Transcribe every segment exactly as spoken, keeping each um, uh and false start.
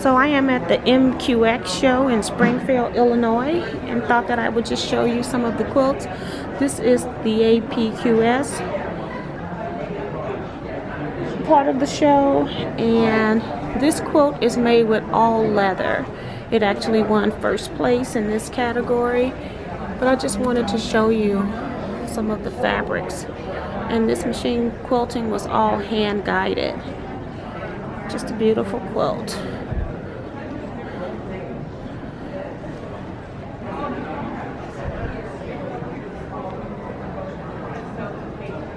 So I am at the M Q X show in Springfield, Illinois, and thought that I would just show you some of the quilts. This is the A P Q S part of the show, and this quilt is made with all leather. It actually won first place in this category, but I just wanted to show you some of the fabrics. And this machine quilting was all hand guided. Just a beautiful quilt.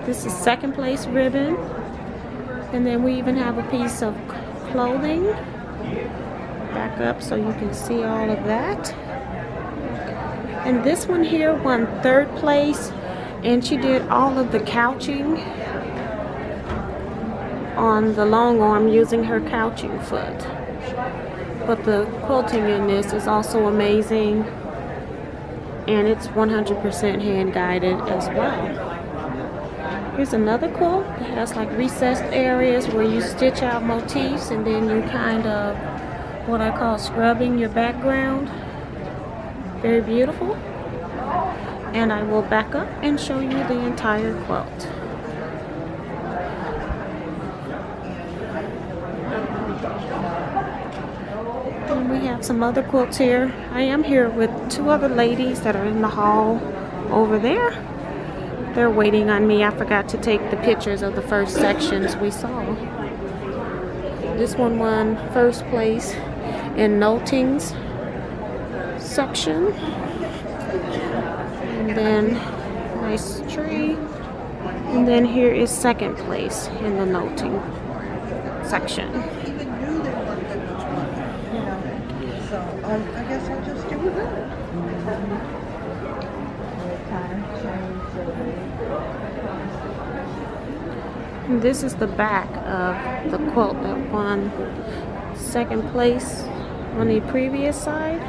This is second place ribbon, and then we even have a piece of clothing back up so you can see all of that. And this one here won third place, and she did all of the couching on the long arm using her couching foot. But the quilting in this is also amazing, and it's one hundred percent hand guided as well. Here's another quilt that has like recessed areas where you stitch out motifs, and then you kind of, what I call, scrubbing your background. Very beautiful. And I will back up and show you the entire quilt. And we have some other quilts here. I am here with two other ladies that are in the hall over there. They're waiting on me. I forgot to take the pictures of the first sections we saw. This one won first place in Nolting's section. And then nice tree. And then here is second place in the Nolting section. So um, I guess I'll just give it that. And this is the back of the quilt that won second place on the previous side.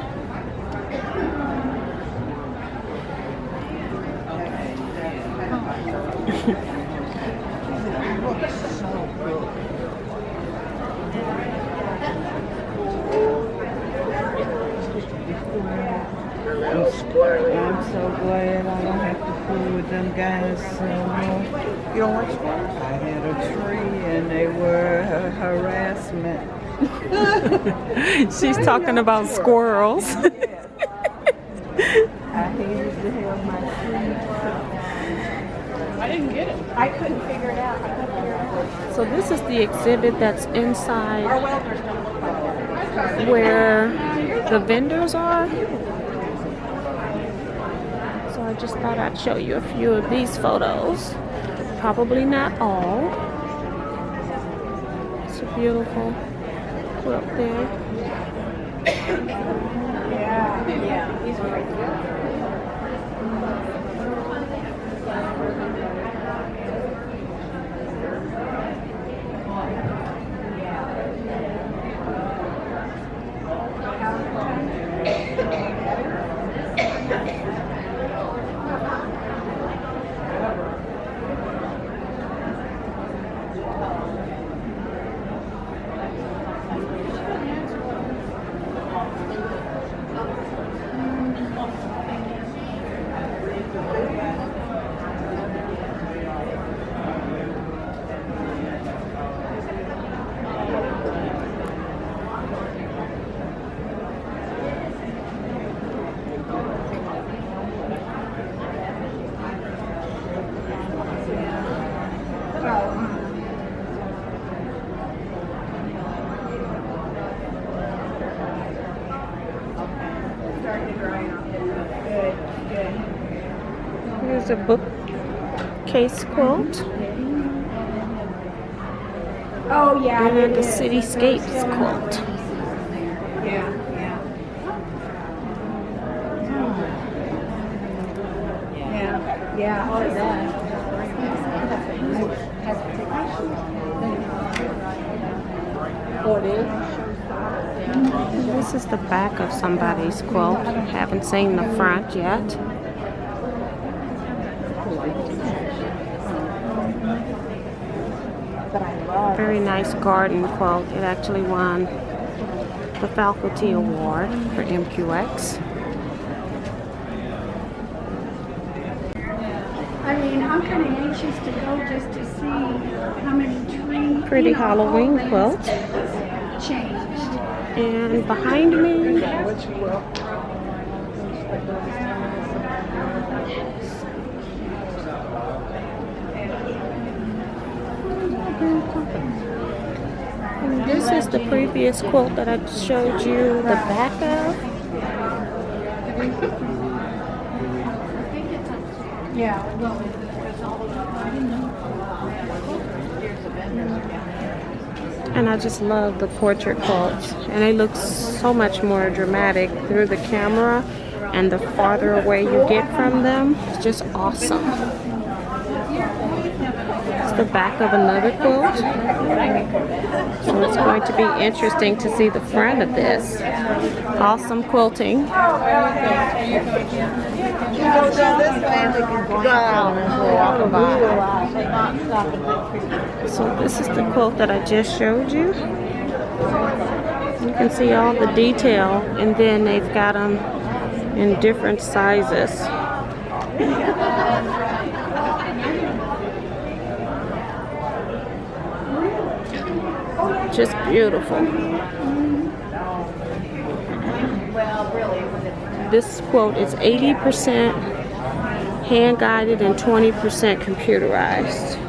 I'm so glad I don't have to fool with them guys. Um, you don't watch sports? I had a tree and they were uh, harassment. She's talking about squirrels. I hated to have my tree. I didn't get it. I couldn't figure it out. I couldn't figure it out. So this is the exhibit that's inside where the vendors are. I just thought I'd show you a few of these photos. Probably not all. It's a beautiful quilt there. Yeah, yeah. These are right there. Here's a bookcase quilt. Oh yeah, and then the cityscape's quilt. Yeah, yeah. Yeah, yeah. All of that. Oh, it is? This is the back of somebody's quilt. Haven't seen the front yet. Very nice garden quilt. It actually won the faculty award for M Q X. I mean, I'm kind of anxious to go just to see how many trees. Pretty you know, Halloween quilt. Changed. And behind me, and this is the previous quilt that I showed you the back of. Yeah, well, and I just love the portrait quilts, and they look so much more dramatic through the camera, and the farther away you get from them, it's just awesome. The back of another quilt, so it's going to be interesting to see the front of this. Awesome quilting. So this is the quilt that I just showed you. You can see all the detail, and then they've got them in different sizes. Just beautiful. This quilt is eighty percent hand guided and twenty percent computerized.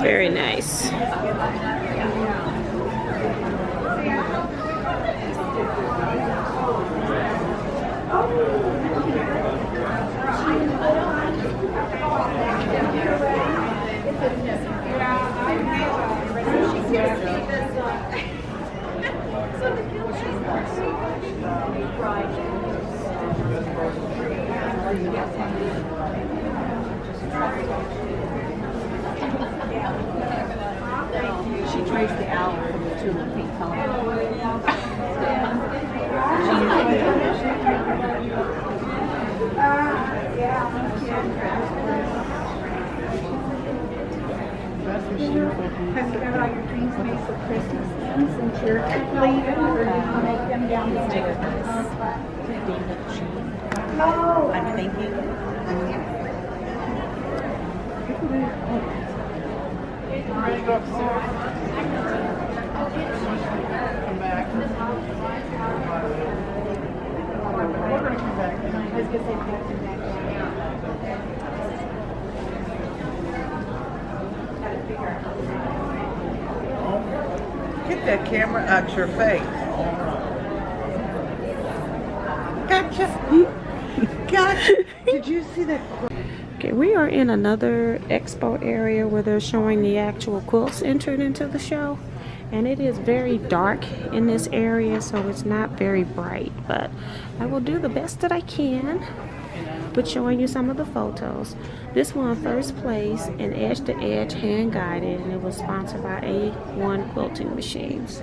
Very nice. She traced the hour from the tulip pink color. Make for Christmas things and carefully or you can make them down the stairs. Oh, I'm thinking. We're going to come back. I was going to say back to back. Got to figure out. Get that camera out your face. Gotcha. Gotcha. Did you see that? Okay, we are in another expo area where they're showing the actual quilts entered into the show. And it is very dark in this area, so it's not very bright. But I will do the best that I can with showing you some of the photos. This won first place in edge to edge hand guided, and it was sponsored by A one quilting machines.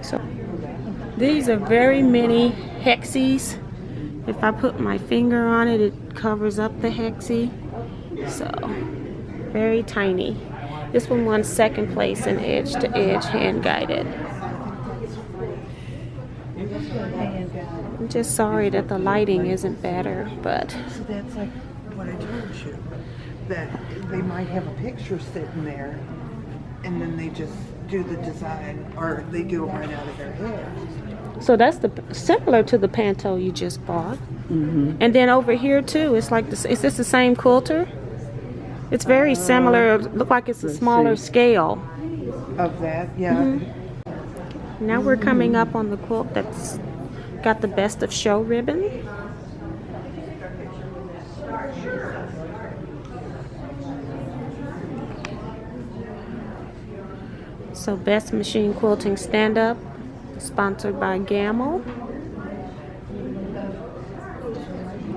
So these are very many hexies. If I put my finger on it, it covers up the hexie. So very tiny. This one won second place in edge to edge hand guided. I'm just sorry that the lighting isn't better, but so that's like what I told you, that they might have a picture sitting there and then they just do the design, or they do it right out of their head. So that's the similar to the panto you just bought. Mm-hmm. And then over here too, it's like this, is this the same quilter? It's very uh, similar. Look like it's a smaller see. scale of that. Yeah. Mm-hmm. Now we're coming up on the quilt that's got the best of show ribbon. So Best Machine Quilting Stand Up, sponsored by Gamel.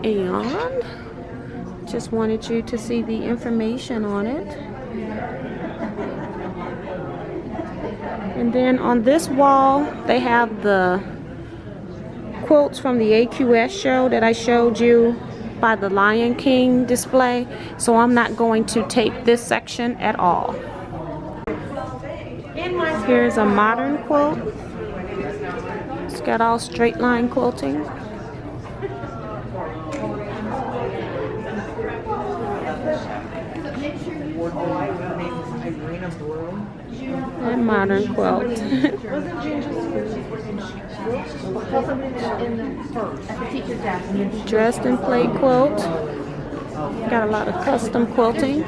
And just wanted you to see the information on it. And then on this wall, they have the quilts from the A Q S show that I showed you by the Lion King display. So I'm not going to tape this section at all. Here's a modern quilt. It's got all straight line quilting. A modern quilt. Dressed and plate quilt. Got a lot of custom quilting.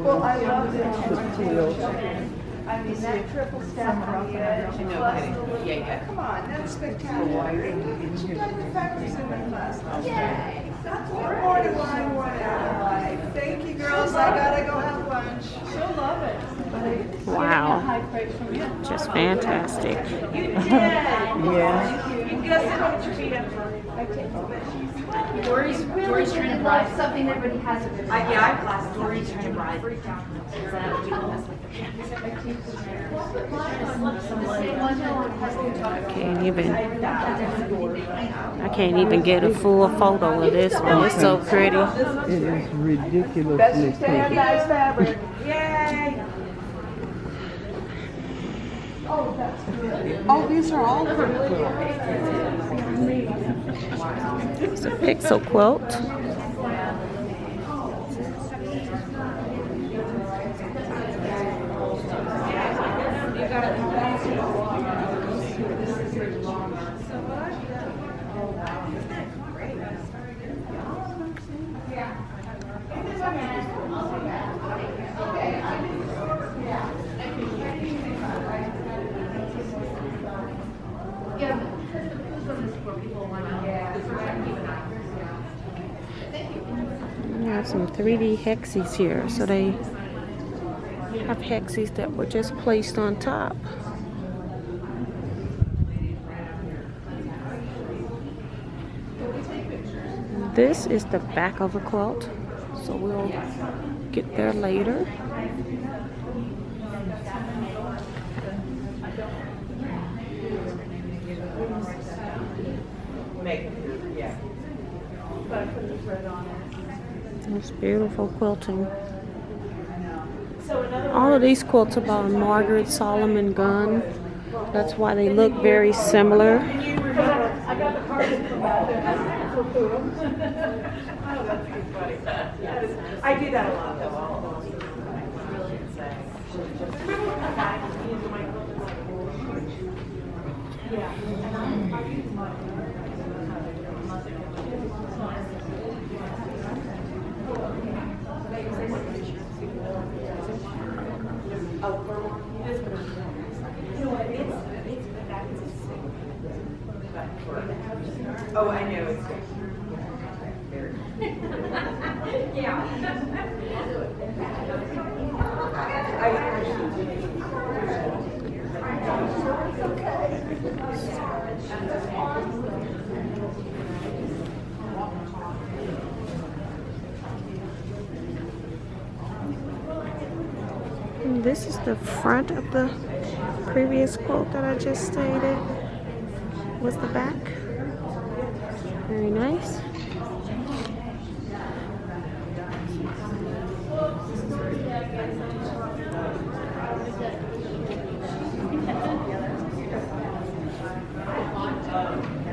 Well, I love the I mean, that triple step from the edge, plus the yeah, come on, that's spectacular. She got the factors in my class. Yay! That's more than what I want out of life. Thank you, girls. I gotta go have lunch. She'll love it. Wow. Just fantastic. You did! Yeah. You guys know what you're being for. I take all Dory's Dory's trying to buy something everybody has. I yeah, I've class Dory's trying to buy. I can't even I can't even get a full photo of this one. It's so pretty. It is ridiculously pretty. Yay! Oh, that's good. Oh, these are all pretty. It's a pixel quilt. We have some three D hexes here, so they have hexes that were just placed on top. This is the back of a quilt, so we'll get there later. It's beautiful quilting. All of these quilts are by Margaret Solomon Gunn. That's why they look very similar. I do that a lot though. Oh, I know it's good. Yeah. And this is the front of the previous quilt that I just stated. What's the back? Very nice.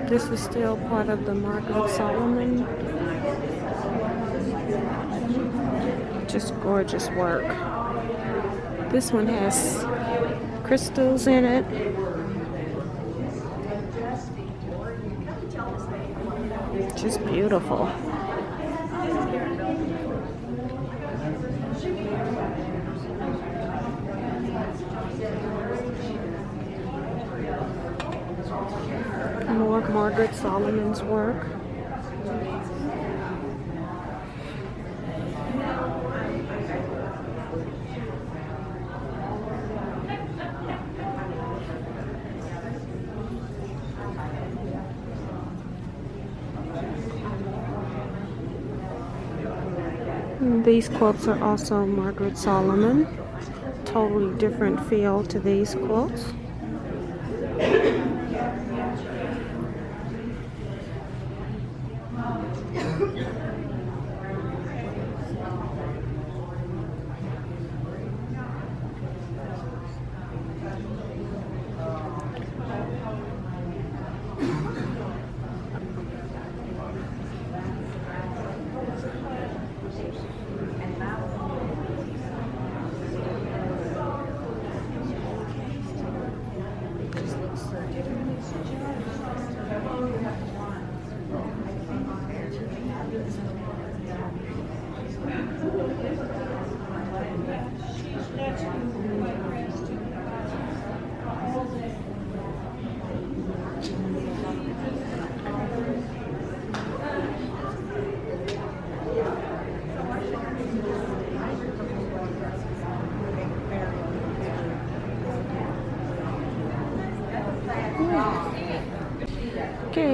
This is still part of the Margaret Solomon. Just gorgeous work. This one has crystals in it. just beautiful. More Margaret Solomon's work. These quilts are also Margaret Solomon. Totally different feel to these quilts.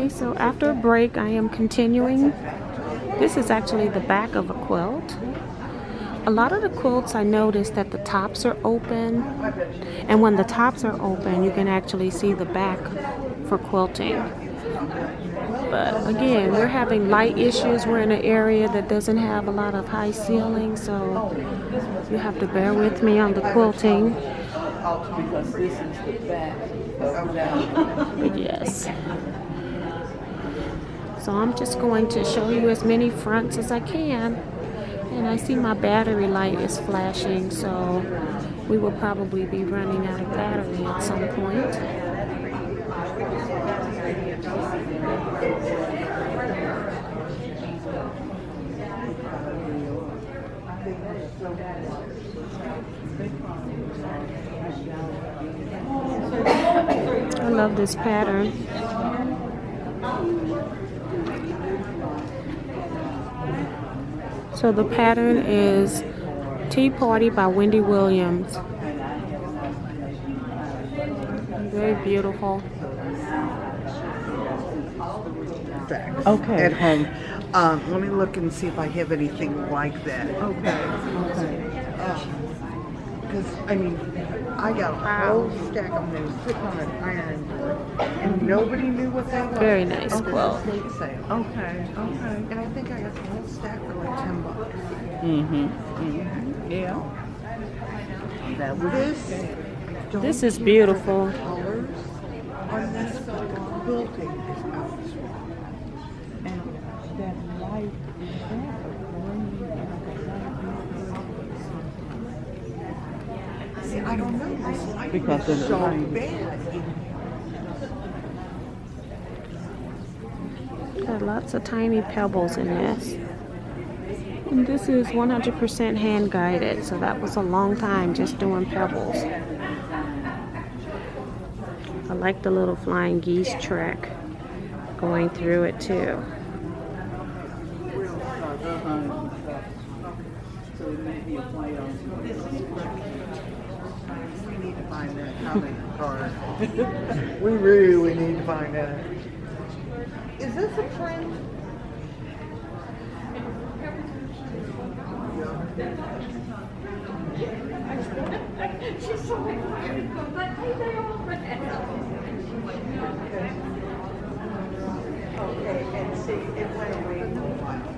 So after a break, I am continuing. This is actually the back of a quilt. A lot of the quilts, I noticed that the tops are open, and when the tops are open, you can actually see the back for quilting. But again, we're having light issues. We're in an area that doesn't have a lot of high ceilings, so you have to bear with me on the quilting. But yes. So I'm just going to show you as many fronts as I can. And I see my battery light is flashing, so we will probably be running out of battery at some point. I love this pattern. So the pattern is Tea Party by Wendy Williams. Very beautiful. Facts. Okay. At home. Um, let me look and see if I have anything like that. Okay. Because, okay. Uh, I mean, I got a whole stack of them sitting on an iron board, and nobody knew what they were. Very nice quilt. Okay, okay, okay. And I think I got the whole stack for like ten bucks. Mm-hmm. Mm-hmm. Yeah. That was this. This is beautiful. Colors on this quilting is out this way, and that light. I don't know. This light because is so bad. Got lots of tiny pebbles in this. And this is one hundred percent hand guided, so that was a long time just doing pebbles. I like the little flying geese track going through it too. So it may be a flight on. We really need to find out. Is this a print? She's so excited, but they all okay, and see, it went away in a while.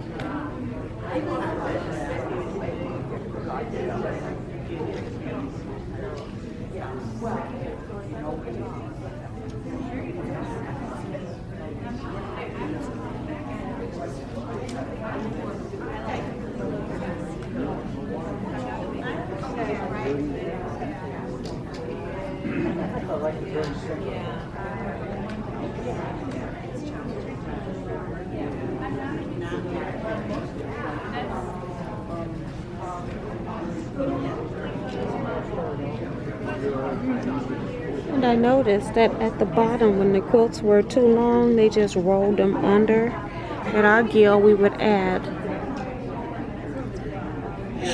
And I noticed that at the bottom, when the quilts were too long, they just rolled them under. At our gill, we would add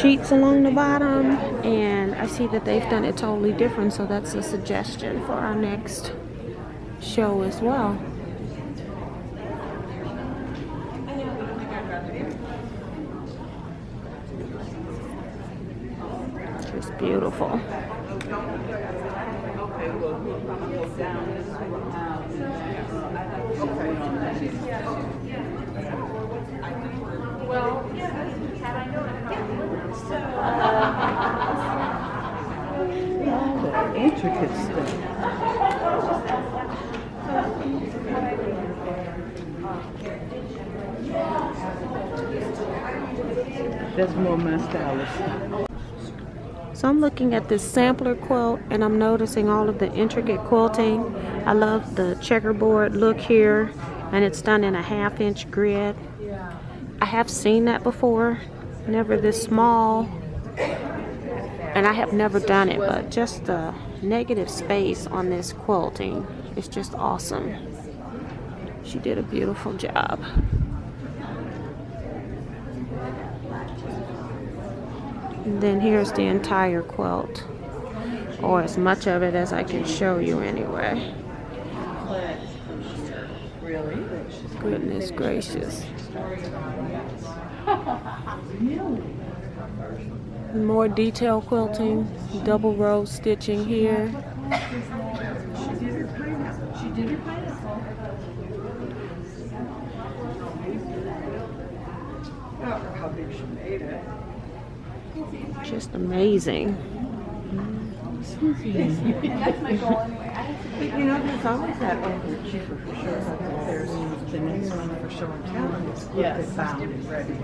sheets along the bottom, and I see that they've done it totally different, so that's a suggestion for our next show as well. Just beautiful. All the intricate stuff. That's more my style. So I'm looking at this sampler quilt and I'm noticing all of the intricate quilting. I love the checkerboard look here, and it's done in a half inch grid. I have seen that before, never this small, and I have never done it, but just the negative space on this quilting is just awesome. She did a beautiful job. And then here's the entire quilt, or as much of it as I can show you anyway. Goodness gracious. More detail quilting, double row stitching here. Just amazing. That's my goal anyway. But you know, there's always that one for cheaper for sure. There's the next one for showing talent is what they found ready.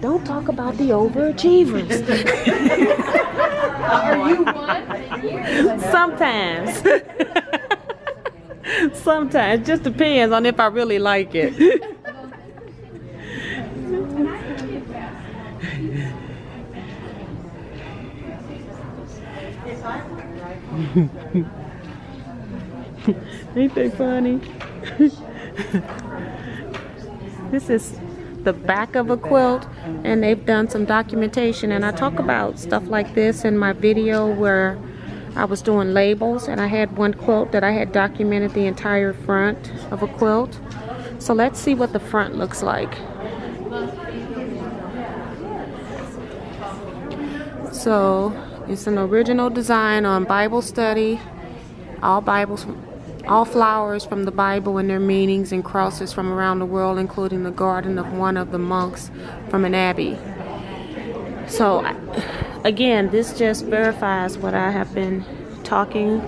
Don't talk about the overachievers. Are you one? Sometimes. Sometimes. Just depends on if I really like it. Ain't they funny? This is the back of a quilt, and they've done some documentation, and I talk about stuff like this in my video where I was doing labels, and I had one quilt that I had documented the entire front of a quilt. So let's see what the front looks like. So it's an original design on Bible study, all Bibles, all flowers from the Bible and their meanings, and crosses from around the world, including the garden of one of the monks from an abbey. So again, this just verifies what I have been talking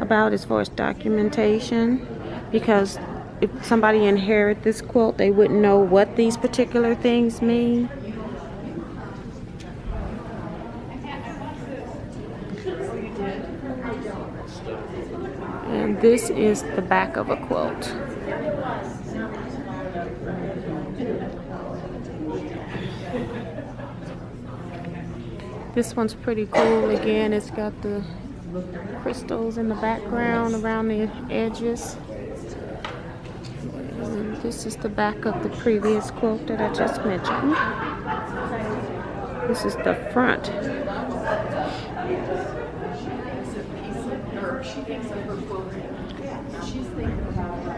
about as far as documentation, because if somebody inherited this quilt, they wouldn't know what these particular things mean. And this is the back of a quilt. This one's pretty cool. Again, it's got the crystals in the background around the edges. And this is the back of the previous quilt that I just mentioned. This is the front. She thinks of her quilt. Yeah, she's thinking about that.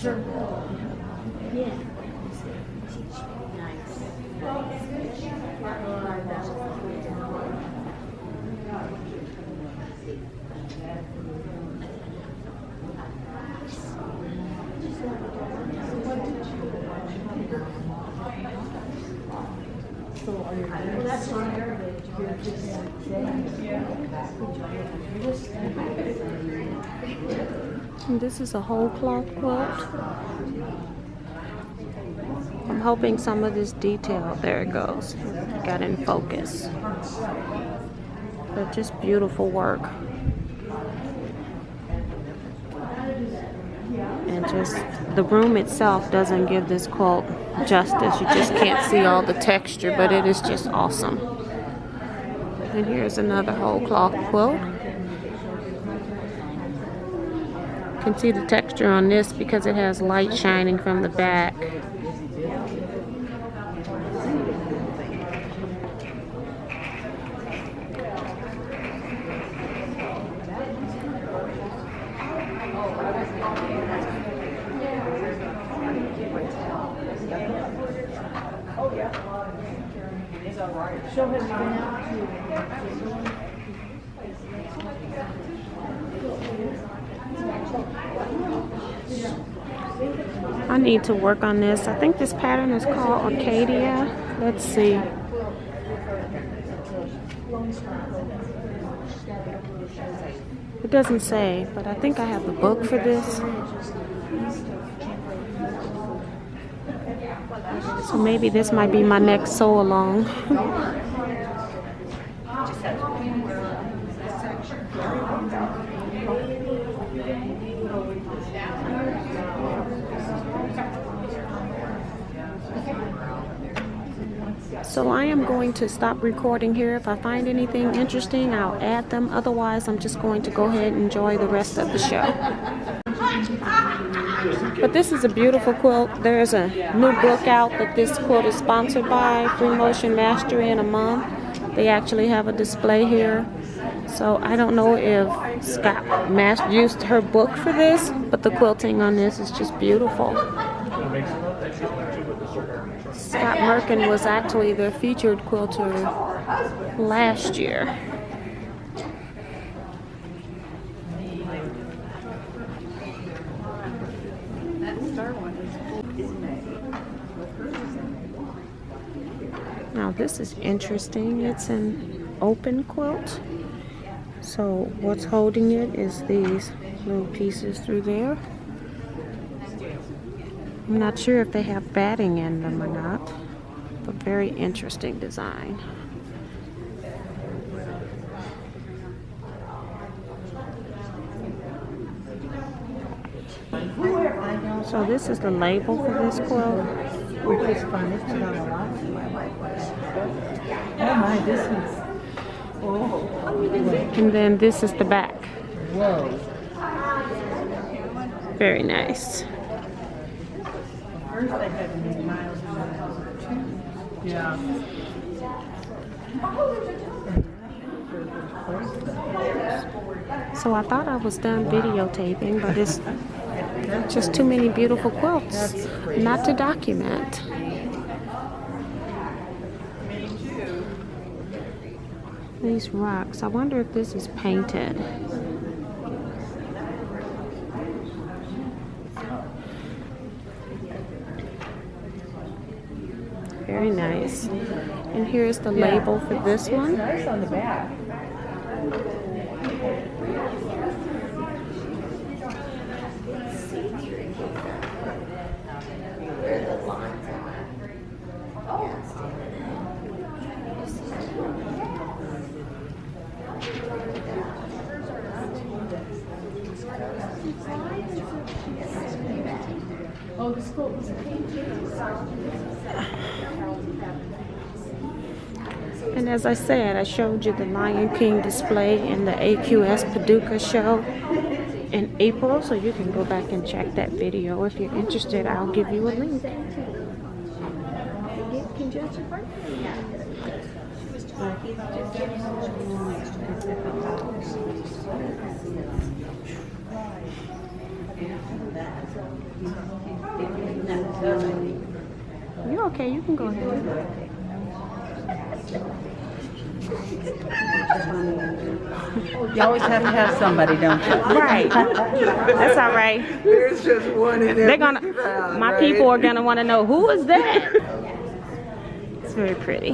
Sure. Yeah. control on your hands. Well, that's not Arabic. You're just saying. And this is a whole cloth quilt. I'm hoping some of this detail, there it goes, got in focus. But just beautiful work. And just the room itself doesn't give this quilt justice. You just can't see all the texture, but it is just awesome. And here's another whole cloth quilt. You can see the texture on this because it has light shining from the back. I need to work on this. I think this pattern is called Arcadia. Let's see. It doesn't say, but I think I have the book for this. So maybe this might be my next sew along. So I am going to stop recording here. If I find anything interesting, I'll add them. Otherwise, I'm just going to go ahead and enjoy the rest of the show. But this is a beautiful quilt. There's a new book out that this quilt is sponsored by, Free Motion Mastery in a Month. They actually have a display here. So I don't know if Scott used her book for this, but the quilting on this is just beautiful. Scott Murkin was actually their featured quilter last year. Now this is interesting. It's an open quilt. So what's holding it is these little pieces through there. I'm not sure if they have batting in them or not, but very interesting design. So this is the label for this quilt. Which is fun, it's not a lot. Oh my, this is, oh. And then this is the back. Whoa. Very nice. First I had to make miles and miles or two. Yeah. So I thought I was done videotaping, but it's just too many beautiful quilts not to document. These rocks, I wonder if this is painted. Very nice. And here's the label for this one. It's nice on the back. And as I said, I showed you the Lion King display in the A Q S Paducah show in April, so you can go back and check that video. If you're interested, I'll give you a link. You're okay, you can go ahead. You always have to have somebody, don't you? Right. That's all right. There's just one in every crowd, right? My people are gonna want to know, who is that? It's very pretty.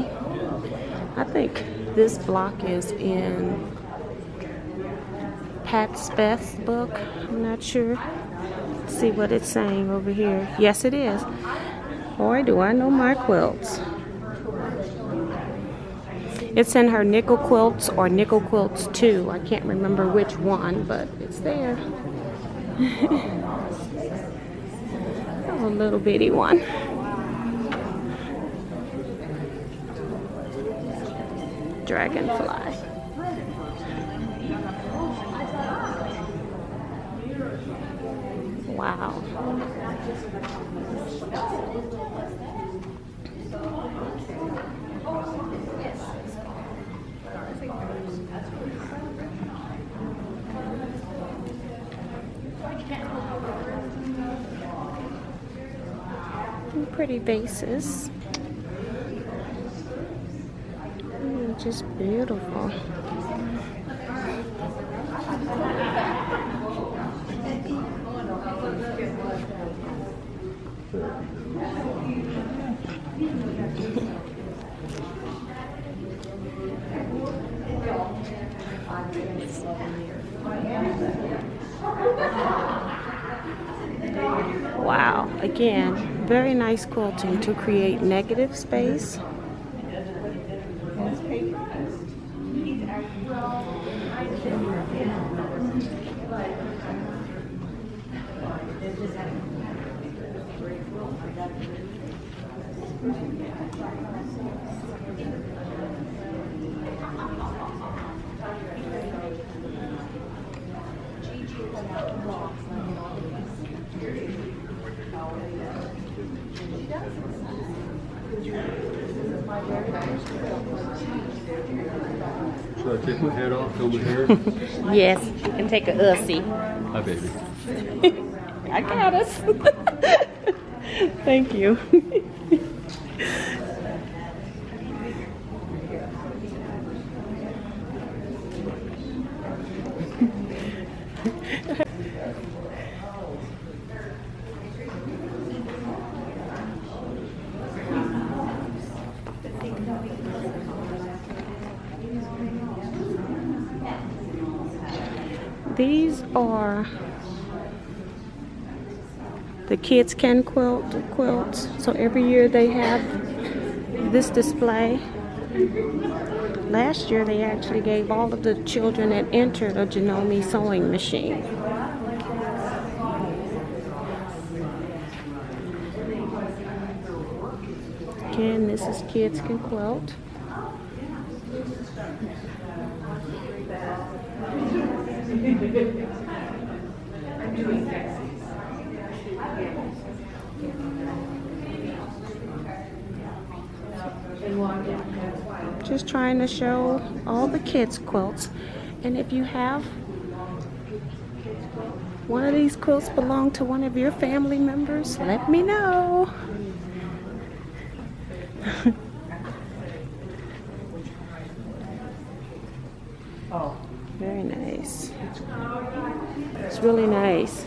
I think this block is in Pat Speth's book. I'm not sure. Let's see what it's saying over here. Yes, it is. Boy, do I know my quilts. It's in her Nickel Quilts or Nickel Quilts two. I can't remember which one, but it's there. A little bitty one. Dragonfly. Wow. And pretty vases. Mm, just beautiful. Wow, again, very nice quilting to create negative space. Should I take my head off over here? Yes, you can take a ussie. Hi, baby. I got us. Thank you. These are the Kids Can Quilt quilts. So every year they have this display. Last year they actually gave all of the children that entered a Janome sewing machine. Again, this is Kids Can Quilt. I'm doing sexy. Just trying to show all the kids' quilts, and if you have one of these quilts belong to one of your family members, let me know. Oh, very nice. It's really nice.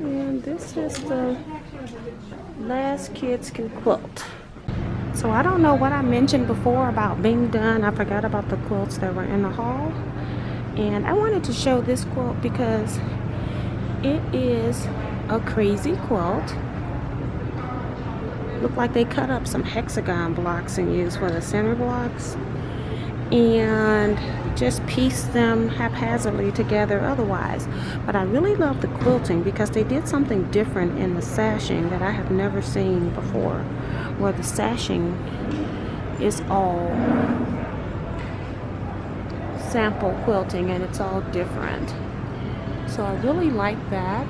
And this is the last Kids Can Quilt. So I don't know what I mentioned before about being done. I forgot about the quilts that were in the hall. And I wanted to show this quilt because it is a crazy quilt. Looked like they cut up some hexagon blocks and used for the center blocks and just pieced them haphazardly together otherwise. But I really love the quilting because they did something different in the sashing that I have never seen before, where the sashing is all sample quilting and it's all different. So I really like that.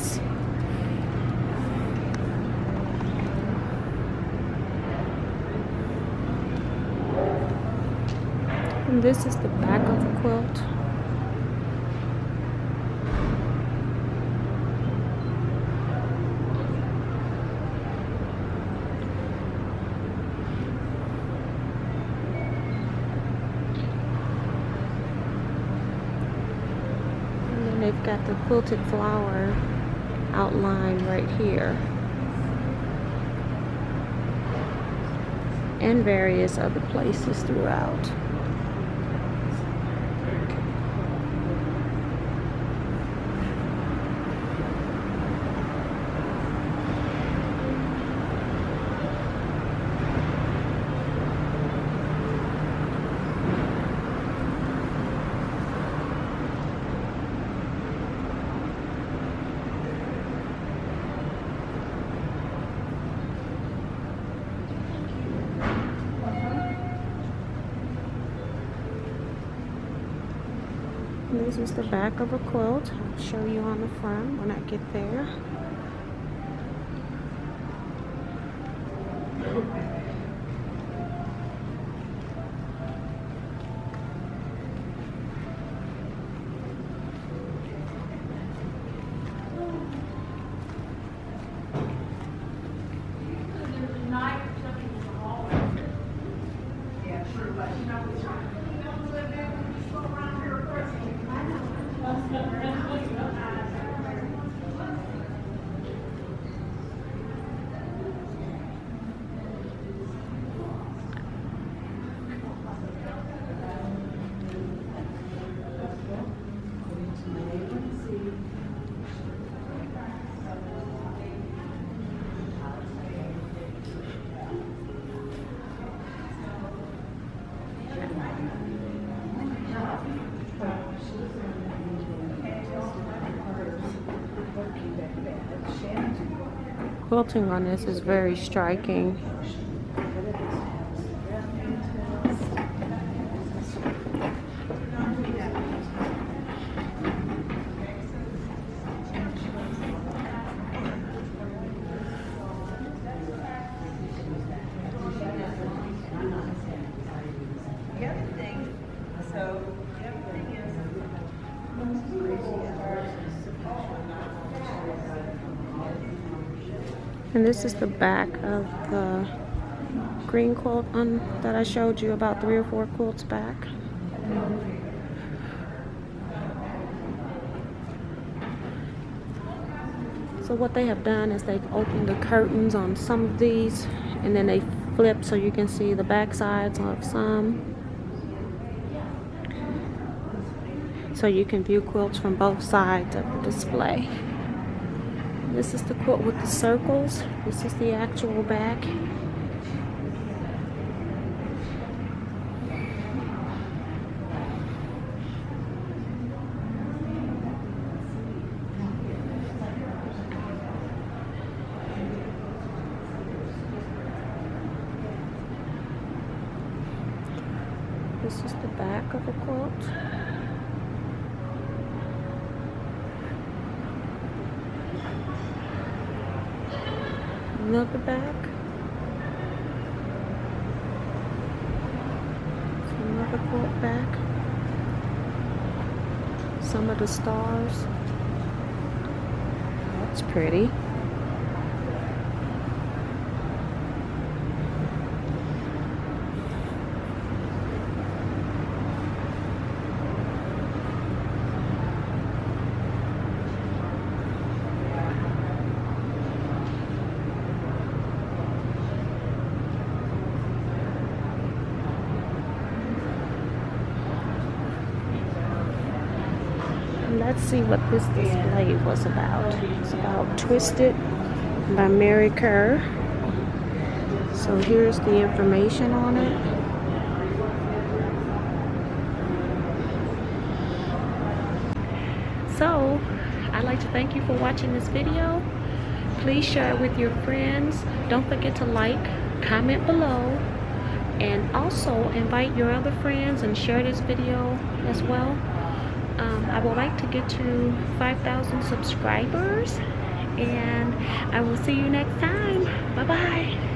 yes. And this is the back of the quilt. They've got the quilted flower outline right here, and various other places throughout. This is the back of a quilt. I'll show you on the front when I get there. Quilting on this is very striking. And this is the back of the green quilt on, that I showed you about three or four quilts back. So what they have done is they've opened the curtains on some of these, and then they flip so you can see the back sides of some. So you can view quilts from both sides of the display. This is the quilt with the circles. This is the actual back. This is the back of the quilt. Another back. Another quilt back. Some of the stars. That's pretty. Let's see what this display was about. It's about Twisted by Mary Kerr. So here's the information on it. So, I'd like to thank you for watching this video. Please share it with your friends. Don't forget to like, comment below, and also invite your other friends and share this video as well. um, I would like to get to five thousand subscribers, and I will see you next time. Bye bye.